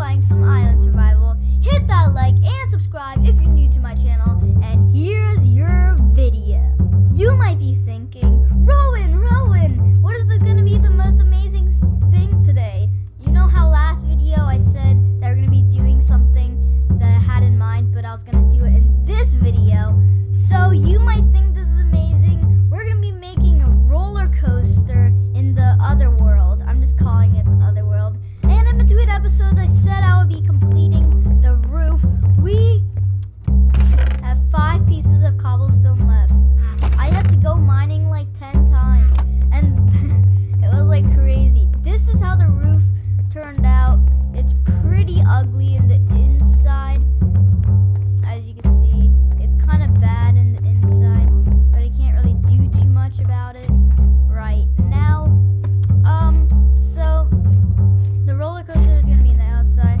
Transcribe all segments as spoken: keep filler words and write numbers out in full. playing some island survival. Hit that like and subscribe if you're new to my channel, and here's your video. You might be thinking, Rowan, Rowan, what is the, gonna be the most amazing thing today? You know how last video I said that we're gonna be doing something that I had in mind, but I was gonna do it in this video. So you might think this is amazing. We're gonna be making a roller coaster in the other world. I'm just calling it the other world. And in between episodes, I said I would be completing the roof. We have five pieces of cobblestone left. I had to go mining like ten times, and it was like crazy. This is how the roof turned out. It's pretty ugly in the inside. As you can see, it's kind of bad in the inside, but I can't really do too much about it right now. Um, so the roller coaster is gonna be on the outside.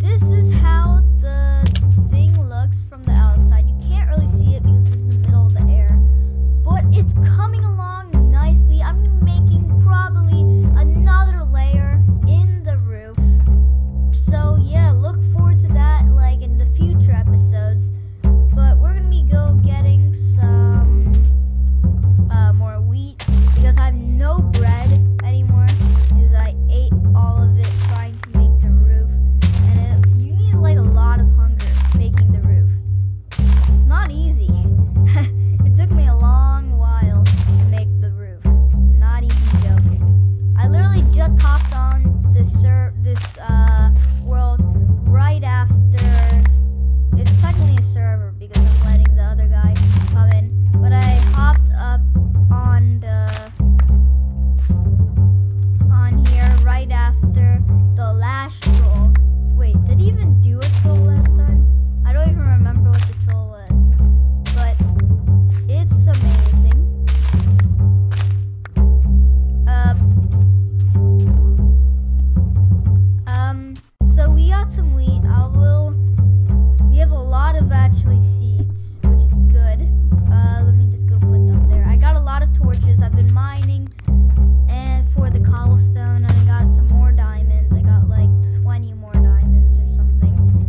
This is how the thing looks from the outside. You can't really see it because it's in the middle of the air, but it's coming along nicely. I'm making probably another layer in the roof. So yeah, look forward to that like in the future episodes. But we're gonna be go getting some uh, more wheat because I have no bread anymore because I ate all of it trying to make the roof. And it, you need like a lot of hunger making the roof. It's not easy. It took me a long while to make the roof. Not even joking. I literally just hopped on this sur this uh, world right after. It's technically a server because I'm letting the other guy come in, but I hopped up on the on here right after the last troll. Wait, did he even do a troll last time? I don't even remember what the troll was, but it's amazing. Uh, um, so we got some wheat. I will. We have a lot of actually seeds, which is good. Uh, let me just go put them there. I got a lot of torches. I've been mining and for the cobblestone, and I got some more diamonds. I got like twenty more diamonds or something.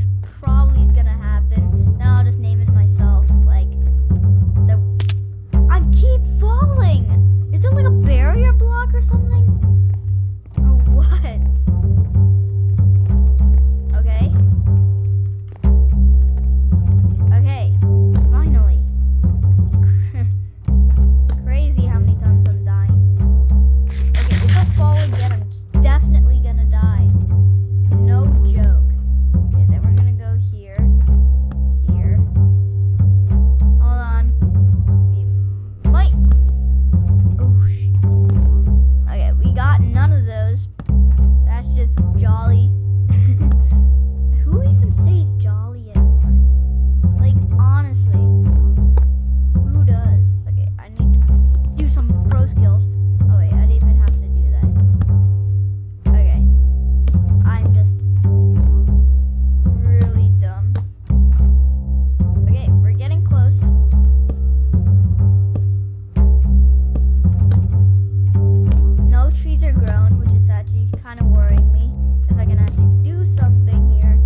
which probably is gonna happen. Then I'll just name it myself. Like the I keep falling. Is there like a barrier block or something? Or what? Okay. Okay. Finally. It's crazy how many times I'm dying. Okay, if I fall again, I'm definitely gonna die. No joke. Okay, then we're gonna go here. Here. Hold on. We might. Oh, shit. Okay, we got none of those. That's just jolly. Who even says jolly anymore? Like, honestly. Who does? Okay, I need to do some pro skills. Oh, wait, I didn't even have to do that. Okay. I'm just really dumb. Okay, we're getting close. No trees are grown, which is actually kind of worrying me if I can actually do something here.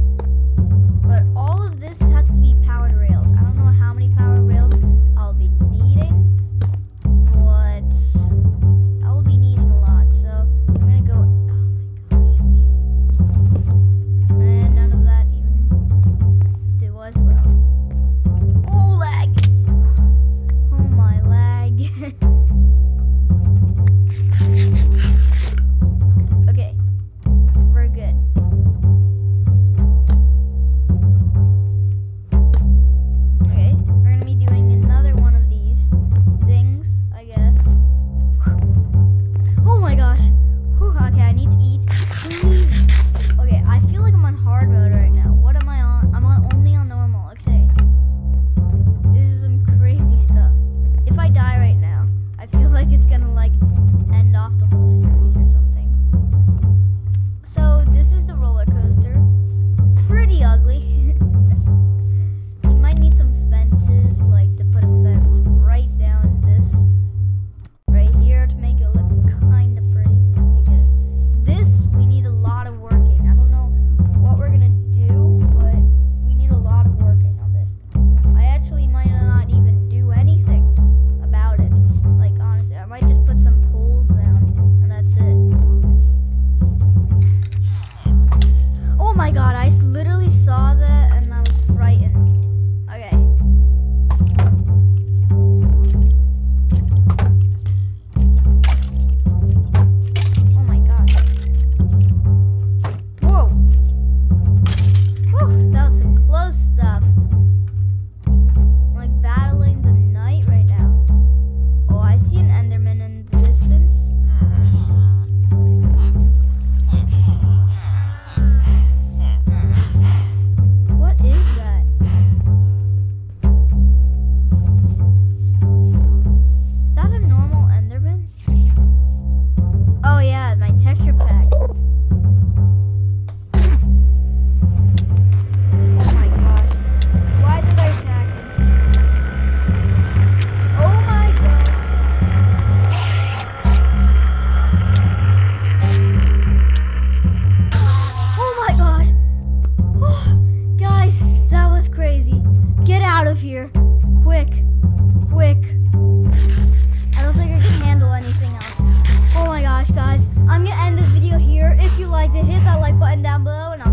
But all of this has to be powered rails. I don't know how many powered rails I'll be needing, but I'll be needing a lot. So I'm gonna go. Oh my gosh, are you kidding me? And none of that even did was well. Oh, lag! Oh my lag. Okay, we're good. Okay, we're gonna be doing another one of these things, I guess. Oh my gosh. Whew, okay, I need to eat. Please. Okay, I feel like I'm on hard mode right now. What am I on? I'm on only on normal. Okay. This is some crazy stuff. If I die right now, I feel like it's gonna like end off the whole series or something. So this is the roller coaster. Pretty ugly. You might need some fences, like to put a fence right down this right here to make it look kind of pretty. Because this, we need a lot of working. I don't know what we're gonna do, but we need a lot of working on this. I actually might not even do anything about it. Like honestly, I might just put some poles down and that's it. Oh my god, I literally saw that and I was frightened. Okay. Oh my god. Whoa. Whew, that was some close stuff. I'm like battling the night right now. Oh, I see an Enderman in the distance. What is that? Is that a normal Enderman? Oh yeah, my texture pack. Oh my gosh. Why did I attack him? Oh my gosh. Oh my gosh. Guys, that was crazy. Get out of here. Quick. Quick. I don't think I can handle anything else. Oh my gosh, guys. I'm going to end this video here. If you liked it, hit that like button down below, and I'll